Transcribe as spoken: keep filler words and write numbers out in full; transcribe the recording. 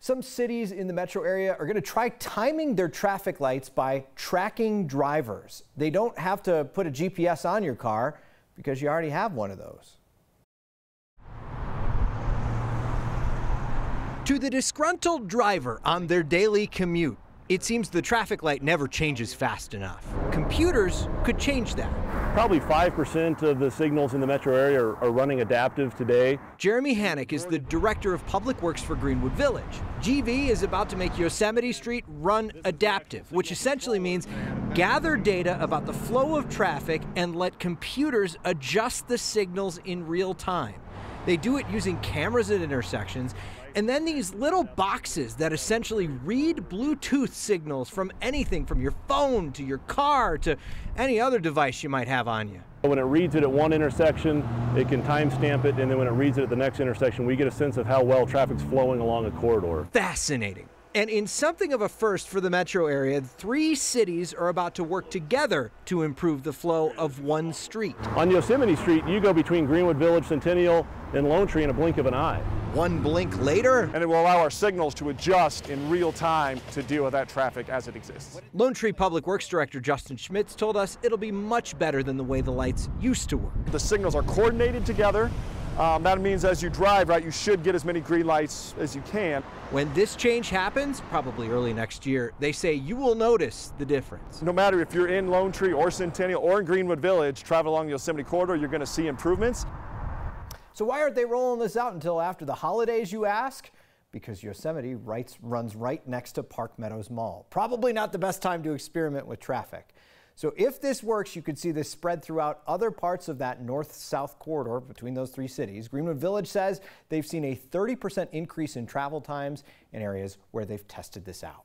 Some cities in the metro area are going to try timing their traffic lights by tracking drivers. They don't have to put a G P S on your car because you already have one of those. To the disgruntled driver on their daily commute, it seems the traffic light never changes fast enough. Computers could change that. Probably five percent of the signals in the metro area are, are running adaptive today. Jeremy Haneck is the director of public works for Greenwood Village. G V is about to make Yosemite Street run adaptive, which essentially means gather data about the flow of traffic and let computers adjust the signals in real time. They do it using cameras at intersections, and then these little boxes that essentially read Bluetooth signals from anything from your phone to your car to any other device you might have on you. When it reads it at one intersection, it can timestamp it, and then when it reads it at the next intersection, we get a sense of how well traffic's flowing along a corridor. Fascinating. And in something of a first for the metro area, three cities are about to work together to improve the flow of one street. On Yosemite Street, you go between Greenwood Village, Centennial, and Lone Tree in a blink of an eye. One blink later, and it will allow our signals to adjust in real time to deal with that traffic as it exists. Lone Tree Public Works Director Justin Schmitz told us it'll be much better than the way the lights used to work. The signals are coordinated together. Um, that means as you drive, right, you should get as many green lights as you can. When this change happens, probably early next year, they say you will notice the difference. No matter if you're in Lone Tree or Centennial or in Greenwood Village, travel along the Yosemite Corridor, you're going to see improvements. So why aren't they rolling this out until after the holidays, you ask? Because Yosemite runs right next to Park Meadows Mall. Probably not the best time to experiment with traffic. So if this works, you could see this spread throughout other parts of that north-south corridor between those three cities. Greenwood Village says they've seen a thirty percent increase in travel times in areas where they've tested this out.